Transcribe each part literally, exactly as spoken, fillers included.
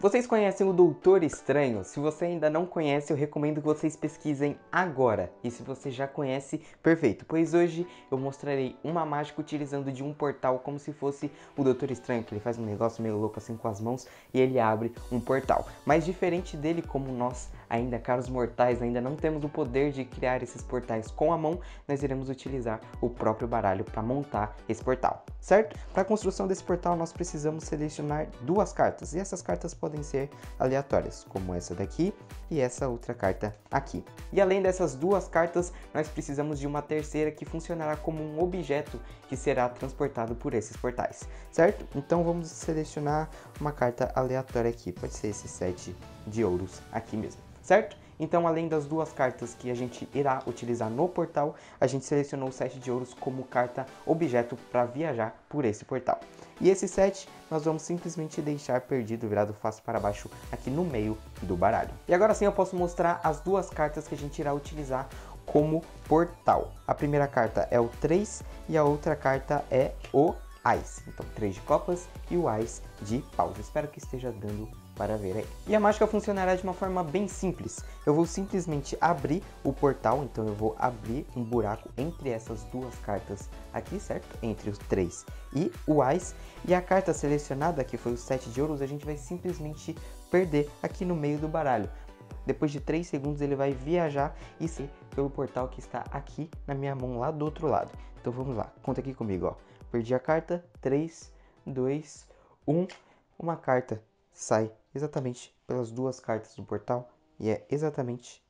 Vocês conhecem o Doutor Estranho? Se você ainda não conhece, eu recomendo que vocês pesquisem agora. E se você já conhece, perfeito, pois hoje eu mostrarei uma mágica utilizando de um portal como se fosse o Doutor Estranho, que ele faz um negócio meio louco assim com as mãos e ele abre um portal. Mas diferente dele, como nós ainda caros mortais, ainda não temos o poder de criar esses portais com a mão, nós iremos utilizar o próprio baralho para montar esse portal, certo? Para a construção desse portal, nós precisamos selecionar duas cartas, e essas cartas podem podem ser aleatórias, como essa daqui e essa outra carta aqui. E além dessas duas cartas, nós precisamos de uma terceira que funcionará como um objeto que será transportado por esses portais, certo? Então vamos selecionar uma carta aleatória aqui, pode ser esse sete de ouros aqui mesmo, certo? Então, além das duas cartas que a gente irá utilizar no portal, a gente selecionou o sete de ouros como carta objeto para viajar por esse portal. E esse sete nós vamos simplesmente deixar perdido, virado face para baixo aqui no meio do baralho. E agora sim eu posso mostrar as duas cartas que a gente irá utilizar como portal. A primeira carta é o três e a outra carta é o Ice. Então, três de copas e o Ice de paus. Espero que esteja dando para ver aí. E a mágica funcionará de uma forma bem simples. Eu vou simplesmente abrir o portal, então eu vou abrir um buraco entre essas duas cartas aqui, certo? Entre os três e o Ice. E a carta selecionada, que foi o sete de ouros, a gente vai simplesmente perder aqui no meio do baralho. Depois de três segundos ele vai viajar e ser pelo portal que está aqui na minha mão lá do outro lado. Então vamos lá, conta aqui comigo, ó. Perdi a carta, três, dois, um, uma carta sai exatamente pelas duas cartas do portal e é exatamente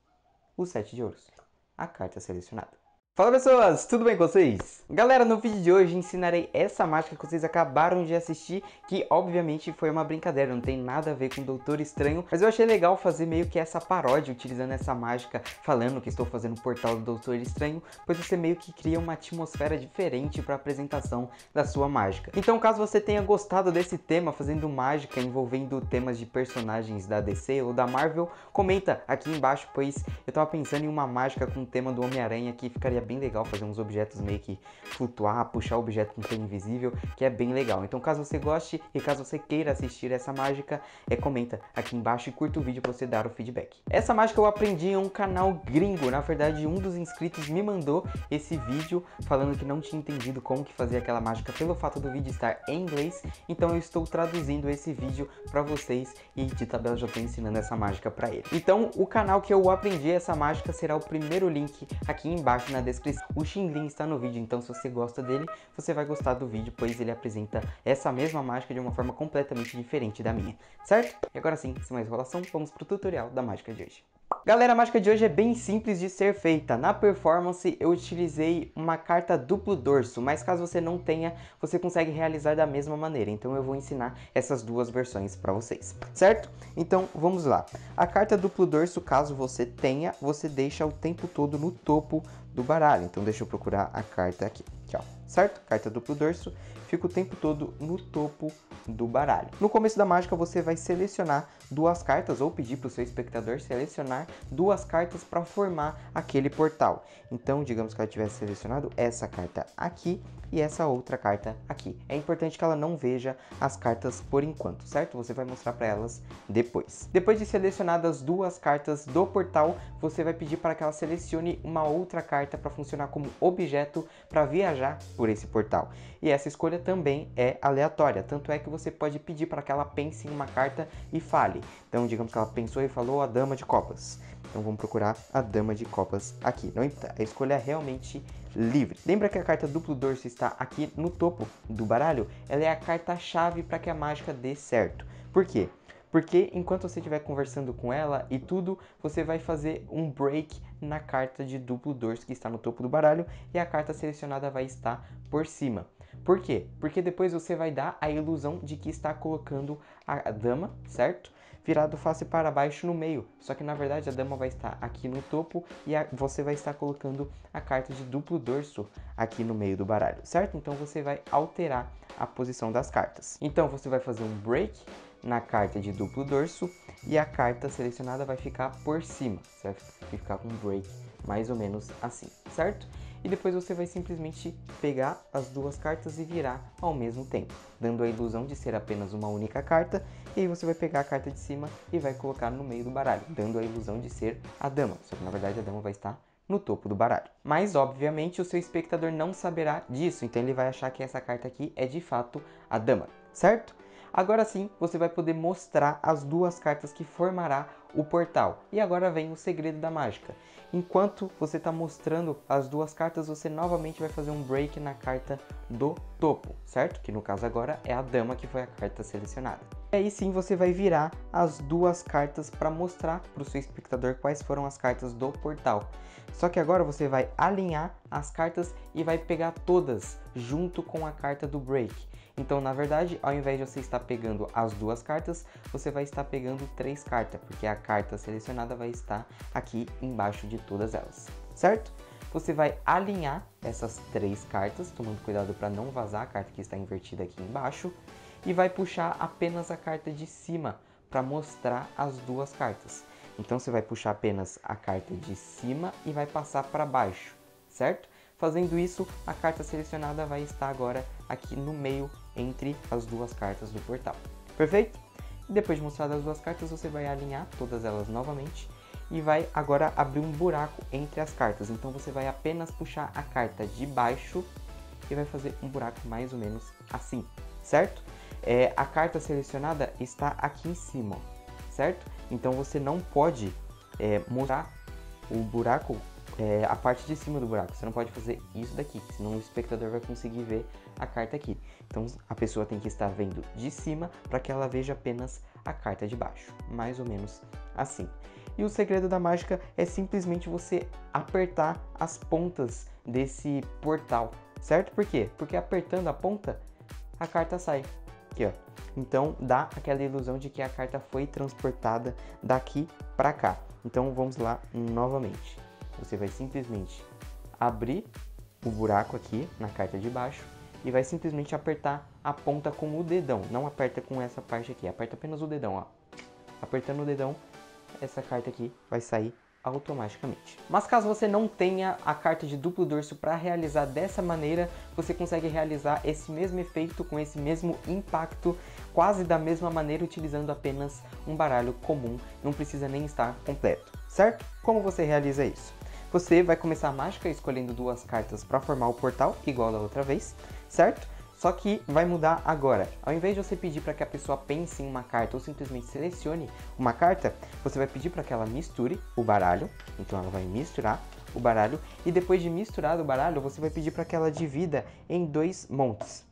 o sete de ouros, a carta selecionada. Fala pessoas, tudo bem com vocês? Galera, no vídeo de hoje ensinarei essa mágica que vocês acabaram de assistir, que obviamente foi uma brincadeira, não tem nada a ver com o Doutor Estranho, mas eu achei legal fazer meio que essa paródia utilizando essa mágica, falando que estou fazendo o portal do Doutor Estranho, pois você meio que cria uma atmosfera diferente para a apresentação da sua mágica. Então caso você tenha gostado desse tema, fazendo mágica envolvendo temas de personagens da D C ou da Marvel, comenta aqui embaixo, pois eu tava pensando em uma mágica com o tema do Homem-Aranha que ficaria bem legal, fazer uns objetos meio que flutuar, puxar o objeto com o pé invisível, que é bem legal. Então caso você goste e caso você queira assistir essa mágica, é, comenta aqui embaixo e curta o vídeo para você dar o feedback. Essa mágica eu aprendi em um canal gringo, na verdade um dos inscritos me mandou esse vídeo falando que não tinha entendido como que fazia aquela mágica pelo fato do vídeo estar em inglês, então eu estou traduzindo esse vídeo para vocês e de tabela já estou ensinando essa mágica para ele. Então o canal que eu aprendi essa mágica será o primeiro link aqui embaixo na descrição. O Xinglin está no vídeo, então se você gosta dele, você vai gostar do vídeo, pois ele apresenta essa mesma mágica de uma forma completamente diferente da minha, certo? E agora sim, sem mais enrolação, vamos para o tutorial da mágica de hoje. Galera, a mágica de hoje é bem simples de ser feita. Na performance eu utilizei uma carta duplo dorso, mas caso você não tenha, você consegue realizar da mesma maneira. Então eu vou ensinar essas duas versões para vocês, certo? Então vamos lá. A carta duplo dorso, caso você tenha, você deixa o tempo todo no topo do baralho. Então deixa eu procurar a carta aqui, aqui ó, certo? Carta duplo dorso, fica o tempo todo no topo do baralho. No começo da mágica você vai selecionar duas cartas ou pedir para o seu espectador selecionar duas cartas para formar aquele portal. Então digamos que ela tivesse selecionado essa carta aqui e essa outra carta aqui. É importante que ela não veja as cartas por enquanto, certo? Você vai mostrar para elas depois. Depois de selecionadas duas cartas do portal, você vai pedir para que ela selecione uma outra carta para funcionar como objeto para viajar por esse portal. E essa escolha também é aleatória, tanto é que você pode pedir para que ela pense em uma carta e fale. Então digamos que ela pensou e falou a dama de copas. Então vamos procurar a dama de copas aqui. Não, a escolha é realmente livre. Lembra que a carta duplo dorso está aqui no topo do baralho? Ela é a carta-chave para que a mágica dê certo. Por quê? Porque enquanto você estiver conversando com ela e tudo, você vai fazer um break na carta de duplo dorso que está no topo do baralho e a carta selecionada vai estar por cima. Por quê? Porque depois você vai dar a ilusão de que está colocando a dama, certo? Virado face para baixo no meio. Só que na verdade a dama vai estar aqui no topo e a, você vai estar colocando a carta de duplo dorso aqui no meio do baralho, certo? Então você vai alterar a posição das cartas. Então você vai fazer um break na carta de duplo dorso e a carta selecionada vai ficar por cima, certo? Vai ficar com um break mais ou menos assim, certo? E depois você vai simplesmente pegar as duas cartas e virar ao mesmo tempo, dando a ilusão de ser apenas uma única carta, e aí você vai pegar a carta de cima e vai colocar no meio do baralho, dando a ilusão de ser a dama, só que na verdade a dama vai estar no topo do baralho. Mas, obviamente, o seu espectador não saberá disso, então ele vai achar que essa carta aqui é de fato a dama, certo? Agora sim, você vai poder mostrar as duas cartas que formará o portal. E agora vem o segredo da mágica. Enquanto você está mostrando as duas cartas, você novamente vai fazer um break na carta do topo, certo? Que no caso agora é a dama, que foi a carta selecionada. E aí sim você vai virar as duas cartas para mostrar para o seu espectador quais foram as cartas do portal. Só que agora você vai alinhar as cartas e vai pegar todas junto com a carta do break. Então, na verdade, ao invés de você estar pegando as duas cartas, você vai estar pegando três cartas, porque a carta selecionada vai estar aqui embaixo de todas elas, certo? Você vai alinhar essas três cartas, tomando cuidado para não vazar a carta que está invertida aqui embaixo, e vai puxar apenas a carta de cima para mostrar as duas cartas. Então, você vai puxar apenas a carta de cima e vai passar para baixo, certo? Fazendo isso, a carta selecionada vai estar agora aqui no meio entre as duas cartas do portal. Perfeito? Depois de mostrar as duas cartas, você vai alinhar todas elas novamente e vai agora abrir um buraco entre as cartas. Então você vai apenas puxar a carta de baixo e vai fazer um buraco mais ou menos assim, certo? É, a carta selecionada está aqui em cima, certo? Então você não pode é, mostrar o buraco, É, a parte de cima do buraco, você não pode fazer isso daqui, senão o espectador vai conseguir ver a carta aqui. Então a pessoa tem que estar vendo de cima para que ela veja apenas a carta de baixo, mais ou menos assim. E o segredo da mágica é simplesmente você apertar as pontas desse portal, certo? Por quê? Porque apertando a ponta, a carta sai. Aqui, ó. Então dá aquela ilusão de que a carta foi transportada daqui para cá. Então vamos lá novamente. Você vai simplesmente abrir o buraco aqui na carta de baixo e vai simplesmente apertar a ponta com o dedão. Não aperta com essa parte aqui, aperta apenas o dedão, ó. Apertando o dedão, essa carta aqui vai sair automaticamente. Mas caso você não tenha a carta de duplo dorso para realizar dessa maneira, você consegue realizar esse mesmo efeito com esse mesmo impacto, quase da mesma maneira, utilizando apenas um baralho comum. Não precisa nem estar completo, certo? Como você realiza isso? Você vai começar a mágica escolhendo duas cartas para formar o portal, igual da outra vez, certo? Só que vai mudar agora. Ao invés de você pedir para que a pessoa pense em uma carta ou simplesmente selecione uma carta, você vai pedir para que ela misture o baralho. Então ela vai misturar o baralho e depois de misturar o baralho, você vai pedir para que ela divida em dois montes,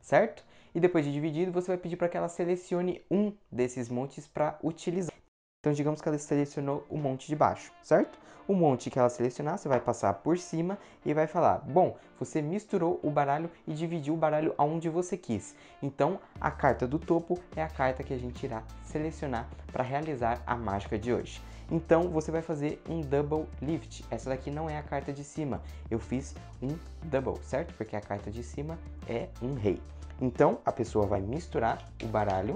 certo? E depois de dividido, você vai pedir para que ela selecione um desses montes para utilizar. Então, digamos que ela selecionou o monte de baixo, certo? O monte que ela selecionar, você vai passar por cima e vai falar, bom, você misturou o baralho e dividiu o baralho aonde você quis. Então, a carta do topo é a carta que a gente irá selecionar para realizar a mágica de hoje. Então, você vai fazer um double lift. Essa daqui não é a carta de cima. Eu fiz um double, certo? Porque a carta de cima é um rei. Então, a pessoa vai misturar o baralho,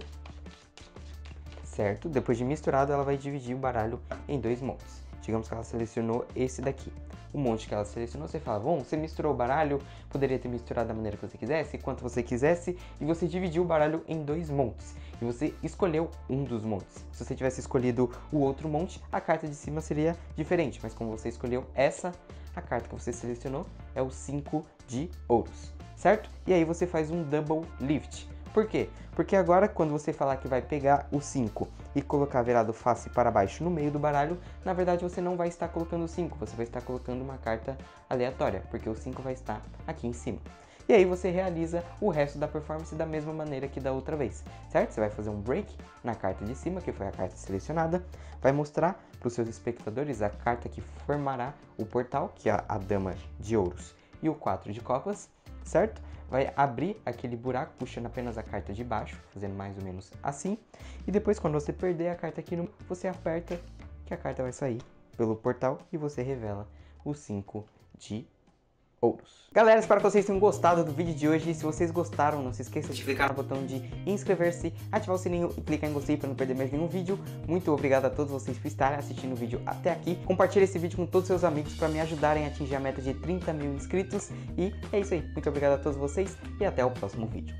certo? Depois de misturado, ela vai dividir o baralho em dois montes. Digamos que ela selecionou esse daqui. O monte que ela selecionou, você fala, bom, você misturou o baralho, poderia ter misturado da maneira que você quisesse, quanto você quisesse, e você dividiu o baralho em dois montes. E você escolheu um dos montes. Se você tivesse escolhido o outro monte, a carta de cima seria diferente, mas como você escolheu essa, a carta que você selecionou é o cinco de ouros, certo? E aí você faz um double lift. Por quê? Porque agora, quando você falar que vai pegar o cinco e colocar virado face para baixo no meio do baralho, na verdade você não vai estar colocando o cinco, você vai estar colocando uma carta aleatória, porque o cinco vai estar aqui em cima. E aí você realiza o resto da performance da mesma maneira que da outra vez, certo? Você vai fazer um break na carta de cima, que foi a carta selecionada, vai mostrar para os seus espectadores a carta que formará o portal, que é a dama de ouros e o quatro de copas, certo? Vai abrir aquele buraco, puxando apenas a carta de baixo, fazendo mais ou menos assim. E depois, quando você perder a carta aqui, no você aperta que a carta vai sair pelo portal e você revela o cinco de ouros. Galera, espero que vocês tenham gostado do vídeo de hoje. Se vocês gostaram, não se esqueça de clicar no botão de inscrever-se, ativar o sininho e clicar em gostei para não perder mais nenhum vídeo. Muito obrigado a todos vocês por estarem assistindo o vídeo até aqui. Compartilhe esse vídeo com todos os seus amigos para me ajudarem a atingir a meta de trinta mil inscritos. E é isso aí. Muito obrigado a todos vocês e até o próximo vídeo.